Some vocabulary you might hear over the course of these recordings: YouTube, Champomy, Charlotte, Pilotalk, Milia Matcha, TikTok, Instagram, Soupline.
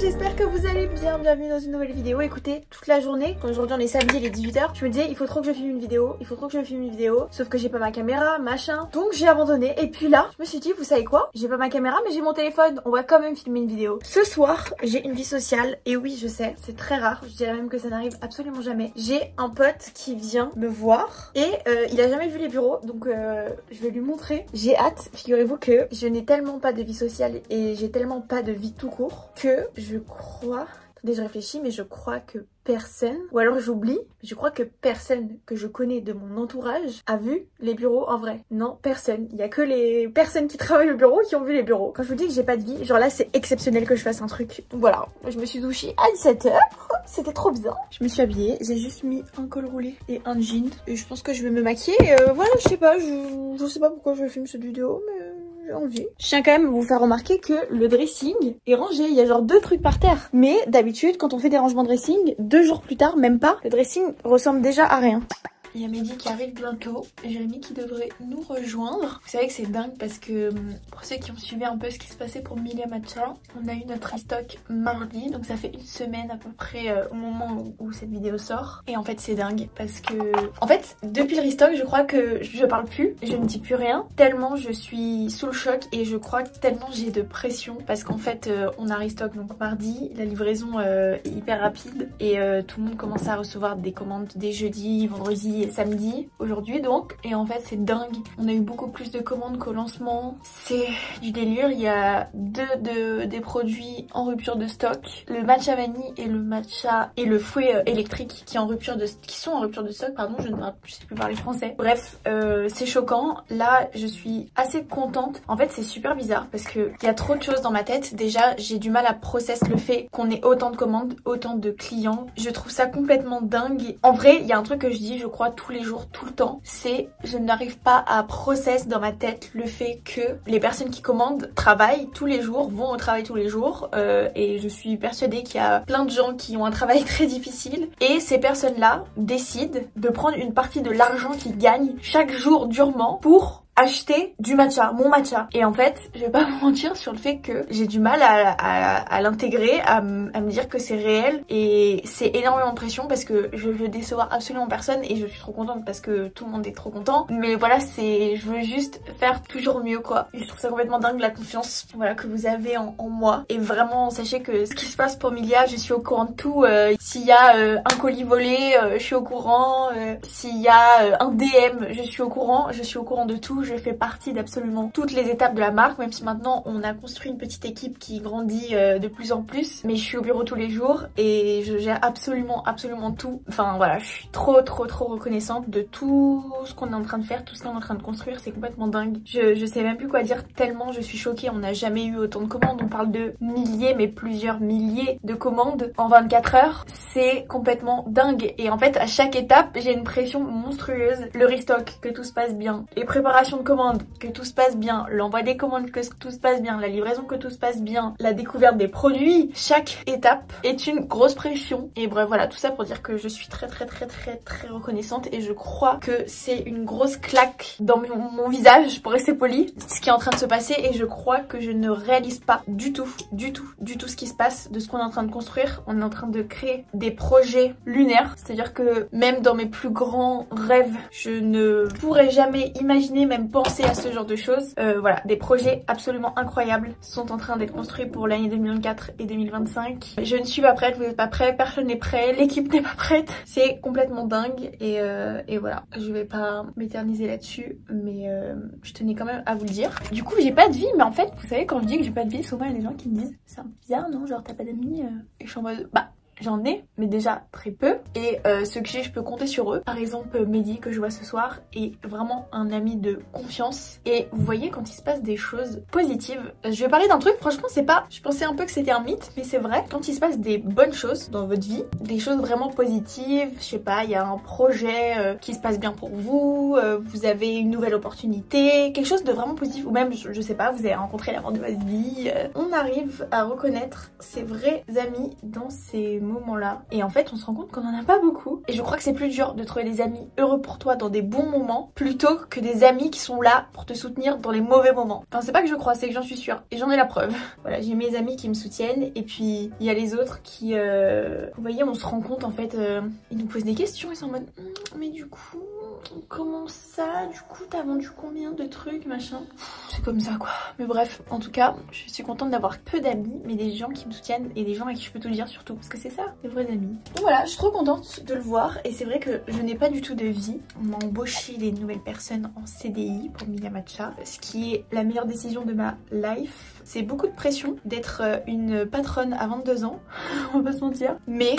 j'espère que vous allez bien, bienvenue dans une nouvelle vidéo. Écoutez, toute la journée, quand aujourd'hui on est samedi, il est 18h, je me disais il faut trop que je filme une vidéo, sauf que j'ai pas ma caméra, machin, donc j'ai abandonné. Et puis là, je me suis dit, vous savez quoi, j'ai pas ma caméra mais j'ai mon téléphone, on va quand même filmer une vidéo. Ce soir, j'ai une vie sociale, et oui je sais, c'est très rare, je dirais même que ça n'arrive absolument jamais. J'ai un pote qui vient me voir, et il a jamais vu les bureaux, donc je vais lui montrer. J'ai hâte, figurez-vous que je n'ai tellement pas de vie sociale, et j'ai tellement pas de vie tout court, que je crois... Attendez, je réfléchis, mais je crois que personne, ou alors j'oublie, je crois que personne que je connais de mon entourage a vu les bureaux en vrai. Non, personne. Il y a que les personnes qui travaillent au bureau qui ont vu les bureaux. Quand je vous dis que j'ai pas de vie, genre là c'est exceptionnel que je fasse un truc. Donc voilà, je me suis douchée à 17h, c'était trop bien. Je me suis habillée, j'ai juste mis un col roulé et un jean. Et je pense que je vais me maquiller. Voilà, je sais pas, je sais pas pourquoi je filme cette vidéo, mais... envie. Je tiens quand même à vous faire remarquer que le dressing est rangé, il y a genre deux trucs par terre, mais d'habitude quand on fait des rangements de dressing, 2 jours plus tard, même pas, le dressing ressemble déjà à rien. Il y a Mehdi qui arrive bientôt, Jérémy qui devrait nous rejoindre. Vous savez que c'est dingue parce que pour ceux qui ont suivi un peu ce qui se passait pour Milia Matcha, on a eu notre restock mardi, donc ça fait une semaine à peu près au moment où cette vidéo sort. Et en fait c'est dingue parce que... En fait depuis le restock je crois que je parle plus, je ne dis plus rien, tellement je suis sous le choc et je crois que tellement j'ai de pression parce qu'en fait on a restock donc mardi, la livraison est hyper rapide et tout le monde commence à recevoir des commandes dès jeudi, vendredi, samedi, aujourd'hui donc, et en fait c'est dingue, on a eu beaucoup plus de commandes qu'au lancement, c'est du délire. Il y a des produits en rupture de stock, le matcha vanille et le matcha et le fouet électrique qui sont en rupture de stock, pardon, je sais plus parler français. Bref, c'est choquant, là je suis assez contente. En fait c'est super bizarre parce que il y a trop de choses dans ma tête, déjà j'ai du mal à process le fait qu'on ait autant de commandes, autant de clients, je trouve ça complètement dingue. En vrai il y a un truc que je dis, je crois tous les jours, tout le temps, c'est je n'arrive pas à process dans ma tête le fait que les personnes qui commandent travaillent tous les jours, vont au travail tous les jours, et je suis persuadée qu'il y a plein de gens qui ont un travail très difficile et ces personnes-là décident de prendre une partie de l'argent qu'ils gagnent chaque jour durement pour acheter du matcha, mon matcha. Et en fait, je vais pas vous mentir sur le fait que j'ai du mal à l'intégrer, à me dire que c'est réel, et c'est énormément de pression parce que je veux décevoir absolument personne et je suis trop contente parce que tout le monde est trop content. Mais voilà, c'est, je veux juste faire toujours mieux quoi. Et je trouve ça complètement dingue la confiance, voilà, que vous avez en moi. Et vraiment, sachez que ce qui se passe pour Milia, je suis au courant de tout. S'il y a un colis volé, je suis au courant. S'il y a un DM, je suis au courant de tout. Je fais partie d'absolument toutes les étapes de la marque, même si maintenant on a construit une petite équipe qui grandit de plus en plus, mais je suis au bureau tous les jours et je gère absolument tout. Enfin voilà, je suis trop reconnaissante de tout ce qu'on est en train de faire, tout ce qu'on est en train de construire, c'est complètement dingue. Je sais même plus quoi dire tellement je suis choquée, on n'a jamais eu autant de commandes, on parle de milliers mais plusieurs milliers de commandes en 24 heures, c'est complètement dingue. Et en fait à chaque étape j'ai une pression monstrueuse, le restock, que tout se passe bien, les préparations de commandes, que tout se passe bien, l'envoi des commandes, que tout se passe bien, la livraison, que tout se passe bien, la découverte des produits, chaque étape est une grosse pression. Et bref voilà, tout ça pour dire que je suis très reconnaissante et je crois que c'est une grosse claque dans mon visage, pour rester poli, ce qui est en train de se passer, et je crois que je ne réalise pas du tout ce qui se passe, de ce qu'on est en train de construire. On est en train de créer des projets lunaires, c'est-à-dire que même dans mes plus grands rêves, je ne pourrais jamais imaginer, même penser à ce genre de choses. Voilà, des projets absolument incroyables sont en train d'être construits pour l'année 2024 et 2025. Je ne suis pas prête, vous n'êtes pas prêts, personne n'est prêt, l'équipe n'est pas prête. C'est complètement dingue et voilà. Je vais pas m'éterniser là-dessus, mais je tenais quand même à vous le dire. Du coup, j'ai pas de vie, mais en fait, vous savez, quand je dis que j'ai pas de vie, souvent il y a des gens qui me disent c'est un peu bizarre, non? Genre t'as pas d'amis? Et je suis en mode bah... j'en ai, mais déjà très peu. Et ceux que j'ai, je peux compter sur eux. Par exemple, Mehdi, que je vois ce soir, est vraiment un ami de confiance. Et vous voyez, quand il se passe des choses positives... je vais parler d'un truc, franchement, c'est pas... je pensais un peu que c'était un mythe, mais c'est vrai. Quand il se passe des bonnes choses dans votre vie, des choses vraiment positives, je sais pas, il y a un projet qui se passe bien pour vous, vous avez une nouvelle opportunité, quelque chose de vraiment positif, ou même, je sais pas, vous avez rencontré l'amour de votre vie. On arrive à reconnaître ses vrais amis dans ces moments moments-là. Et en fait, on se rend compte qu'on en a pas beaucoup. Et je crois que c'est plus dur de trouver des amis heureux pour toi dans des bons moments plutôt que des amis qui sont là pour te soutenir dans les mauvais moments. Enfin, c'est pas que je crois, c'est que j'en suis sûre. Et j'en ai la preuve. Voilà, j'ai mes amis qui me soutiennent. Et puis, il y a les autres qui... Vous voyez, on se rend compte, en fait, ils nous posent des questions. Ils sont en mode, mais du coup... Comment ça? Du coup, t'as vendu combien de trucs, machin? C'est comme ça, quoi. Mais bref, en tout cas, je suis contente d'avoir peu d'amis, mais des gens qui me soutiennent et des gens à qui je peux tout dire, surtout. Parce que c'est ça, des vrais amis. Donc voilà, je suis trop contente de le voir. Et c'est vrai que je n'ai pas du tout de vie. On m'a embauché des nouvelles personnes en CDI pour Milia Matcha, ce qui est la meilleure décision de ma life. C'est beaucoup de pression d'être une patronne à 22 ans, on va pas se mentir. Mais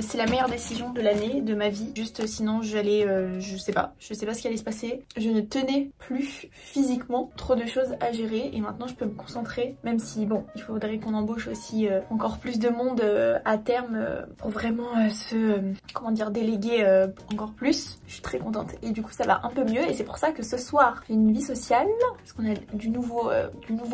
c'est la meilleure décision de l'année, de ma vie. Juste sinon, j'allais, je sais pas. Je sais pas ce qui allait se passer, je ne tenais plus physiquement, trop de choses à gérer et maintenant je peux me concentrer, même si bon, il faudrait qu'on embauche aussi encore plus de monde à terme pour vraiment se, comment dire, déléguer encore plus. Je suis très contente et du coup ça va un peu mieux et c'est pour ça que ce soir j'ai une vie sociale, parce qu'on a du nouveau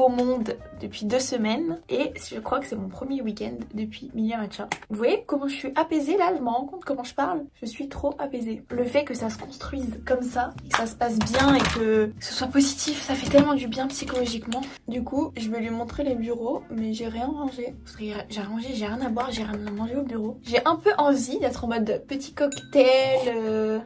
monde depuis 2 semaines et je crois que c'est mon premier week-end depuis Milia Matcha. Vous voyez comment je suis apaisée là, je me rends compte comment je parle, je suis trop apaisée. Le fait que ça se construise comme ça, et que ça se passe bien et que ce soit positif, ça fait tellement du bien psychologiquement. Du coup, je vais lui montrer les bureaux, mais j'ai rien rangé. J'ai rangé, j'ai rien à boire, j'ai rien à manger au bureau. J'ai un peu envie d'être en mode petit cocktail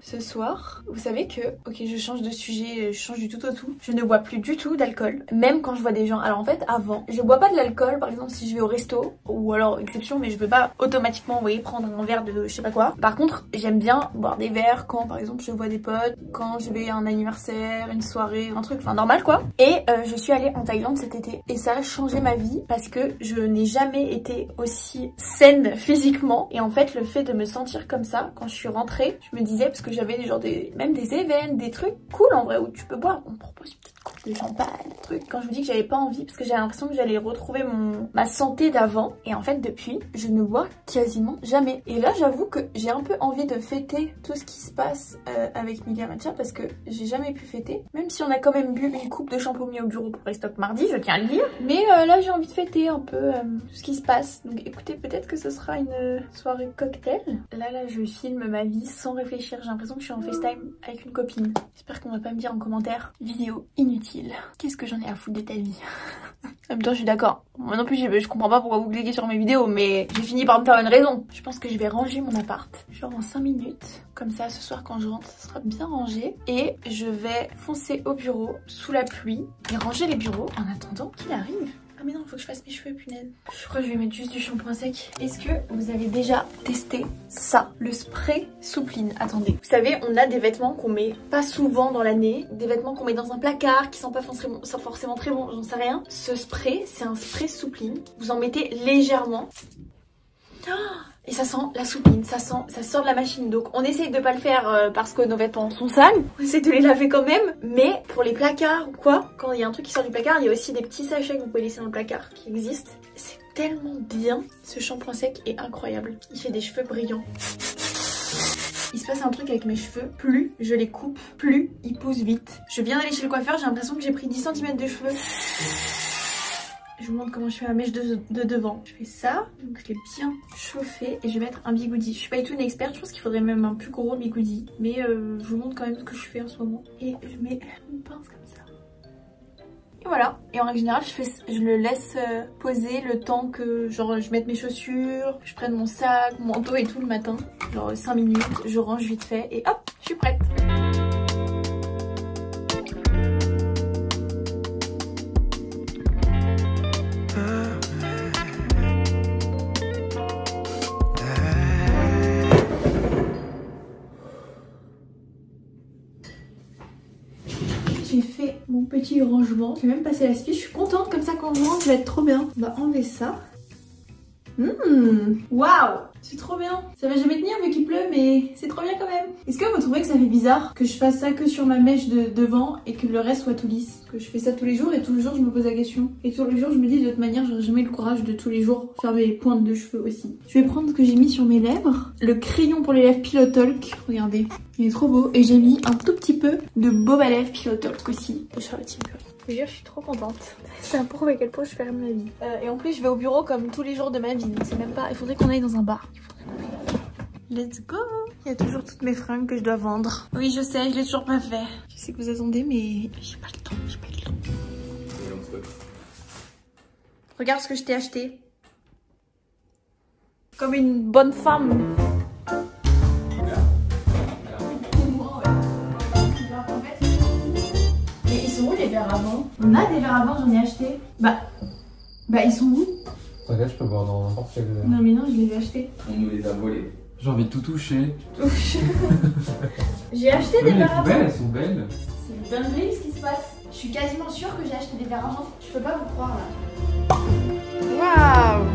ce soir. Vous savez que, ok, je change de sujet, je change du tout au tout. Je ne bois plus du tout d'alcool, même quand je vois des gens. Alors en fait, avant, je bois pas de l'alcool, par exemple si je vais au resto, ou alors exception, mais je veux pas automatiquement, vous voyez, prendre un verre de je sais pas quoi. Par contre, j'aime bien boire des verres quand, par exemple, je vois des potes, quand je vais à un anniversaire, une soirée, un truc, enfin normal quoi. Et je suis allée en Thaïlande cet été et ça a changé ma vie parce que je n'ai jamais été aussi saine physiquement et en fait le fait de me sentir comme ça quand je suis rentrée, je me disais, parce que j'avais genre des, même des événements, des trucs cool en vrai où tu peux boire, on propose une petite coupe de champagne, des trucs. Quand je vous dis que j'avais pas envie parce que j'avais l'impression que j'allais retrouver ma santé d'avant et en fait depuis je ne bois quasiment jamais. Et là j'avoue que j'ai un peu envie de fêter tout ce qui se passe avec Milia Matcha parce que j'ai jamais pu fêter, même si on a quand même bu une coupe de champomy au bureau pour Restock mardi, je tiens à le dire, mais là j'ai envie de fêter un peu tout ce qui se passe. Donc écoutez, peut-être que ce sera une soirée cocktail. Là je filme ma vie sans réfléchir, j'ai l'impression que je suis en FaceTime avec une copine. J'espère qu'on va pas me dire en commentaire vidéo inutile, qu'est-ce que j'en ai à foutre de ta vie. En même temps je suis d'accord, moi non plus je comprends pas pourquoi vous cliquez sur mes vidéos, mais j'ai fini par me faire une raison. Je pense que je vais ranger mon appart, genre en 5 minutes, comme ça ce soir quand je rentre ça sera bien rangé et je vais foncer au bureau sous la pluie et ranger les bureaux en attendant qu'il arrive. Ah mais non, faut que je fasse mes cheveux, punaise. Je crois que je vais mettre juste du shampoing sec. Est-ce que vous avez déjà testé ça? Le spray soupline. Attendez. Vous savez, on a des vêtements qu'on met pas souvent dans l'année. Des vêtements qu'on met dans un placard, qui sont pas forcément très bons, j'en sais rien. Ce spray, c'est un spray soupline. Vous en mettez légèrement. Oh, et ça sent la soupline, ça sort de la machine. Donc on essaye de pas le faire parce que nos vêtements sont sales, on essaye de les laver quand même. Mais pour les placards ou quoi, quand il y a un truc qui sort du placard, il y a aussi des petits sachets que vous pouvez laisser dans le placard qui existent. C'est tellement bien, ce shampoing sec est incroyable. Il fait des cheveux brillants. Il se passe un truc avec mes cheveux, plus je les coupe, plus ils poussent vite. Je viens d'aller chez le coiffeur, j'ai l'impression que j'ai pris 10 cm de cheveux. Je vous montre comment je fais ma mèche de devant. Je fais ça, donc je l'ai bien chauffé et je vais mettre un bigoudi. Je suis pas du tout une experte, je pense qu'il faudrait même un plus gros bigoudi. Mais je vous montre quand même ce que je fais en ce moment. Et je mets une pince comme ça. Et voilà. Et en règle générale, je le laisse poser le temps que genre je mette mes chaussures, je prenne mon sac, mon manteau et tout le matin. Genre 5 minutes, je range vite fait et hop, je suis prête. Mon petit rangement. J'ai même passé l'aspirateur. Je suis contente comme ça quand je range. Ça va être trop bien. On va enlever ça. Waouh, c'est trop bien. Ça va jamais tenir vu qu'il pleut, mais c'est trop bien quand même. Est-ce que vous trouvez que ça fait bizarre que je fasse ça que sur ma mèche de devant et que le reste soit tout lisse? Que je fais ça tous les jours et tous les jours je me pose la question. Et tous les jours je me dis de toute manière j'aurais jamais le courage de tous les jours faire mes pointes de cheveux aussi. Je vais prendre ce que j'ai mis sur mes lèvres. Le crayon pour les lèvres Pilotalk. Regardez, il est trop beau. Et j'ai mis un tout petit peu de baume à lèvres Pilotalk aussi. Charlotte. vous jure, je suis trop contente. Ça prouve à quel point je ferme ma vie. Et en plus, je vais au bureau comme tous les jours de ma vie. C'est même pas. Il faudrait qu'on aille dans un bar. Let's go. Il y a toujours toutes mes fringues que je dois vendre. Oui, je sais, je l'ai toujours pas fait. Je sais que vous attendez, mais j'ai pas le temps. J'ai pas le temps. Regarde ce que je t'ai acheté. Comme une bonne femme. Mais ils sont où les verres à vin? On a des verres à vin, j'en ai acheté. Bah ils sont où? T'inquiète, je peux boire dans n'importe quel verre. Non mais non, je les ai achetés. On nous les a volés. J'ai envie de tout toucher. J'ai acheté des verres à vin. Elles sont belles. C'est une dinguerie ce qui se passe. Je suis quasiment sûre que j'ai acheté des verres à vin. Je peux pas vous croire là. Waouh!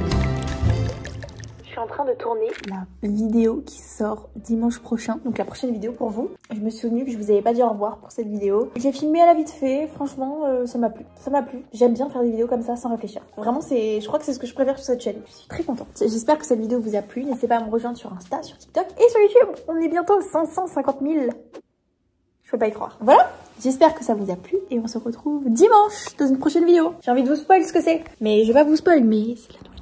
Je suis en train de tourner la vidéo qui sort dimanche prochain, donc la prochaine vidéo pour vous. Je me suis souvenue que je vous avais pas dit au revoir pour cette vidéo. J'ai filmé à la vite fait, franchement ça m'a plu, J'aime bien faire des vidéos comme ça sans réfléchir. Vraiment c'est, je crois que c'est ce que je préfère sur cette chaîne. Je suis très contente. J'espère que cette vidéo vous a plu. N'hésitez pas à me rejoindre sur Insta, sur TikTok et sur YouTube. On est bientôt à 550 000. Je peux pas y croire. Voilà. J'espère que ça vous a plu et on se retrouve dimanche dans une prochaine vidéo. J'ai envie de vous spoil ce que c'est, mais je vais pas vous spoil, mais c'est la